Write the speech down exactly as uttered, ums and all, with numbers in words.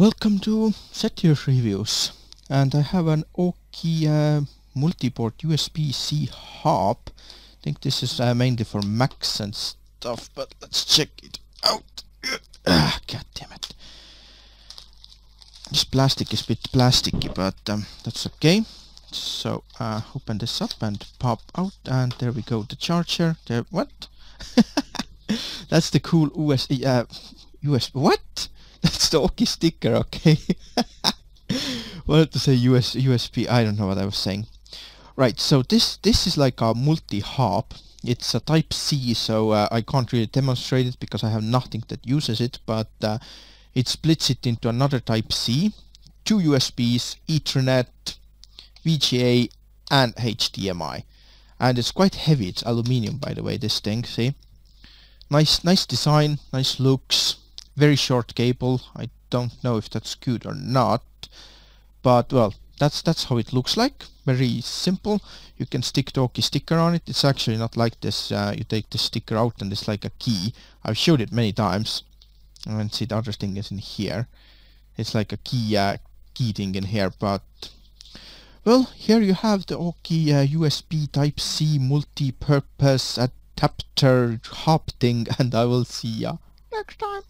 Welcome to Sethioz Reviews, and I have an Aukey uh, multiport U S B C hub. I think this is uh, mainly for Macs and stuff, but let's check it out. Ah, God damn it! This plastic is a bit plasticky, but um, that's okay. So uh, open this up and pop out, and there we go. The charger. There, what? That's the cool U S B. Uh, U S B. What? That's the Aukey sticker, okay. Wanted to say U S, U S B, I don't know what I was saying. Right, so this this is like a multi-hub. It's a Type C, so uh, I can't really demonstrate it because I have nothing that uses it, but uh, it splits it into another Type C, two U S Bs, Ethernet, V G A, and H D M I. And it's quite heavy. It's aluminium, by the way, this thing, see? Nice, nice design, nice looks. Very short cable. I don't know if that's good or not, but well, that's that's how it looks like. Very simple. You can stick the Aukey sticker on it. It's actually not like this. Uh, you take the sticker out and it's like a key. I've showed it many times. And see, the other thing is in here. It's like a key uh, key thing in here. But well, here you have the Aukey uh, U S B Type C multi-purpose adapter hub thing, and I will see ya next time.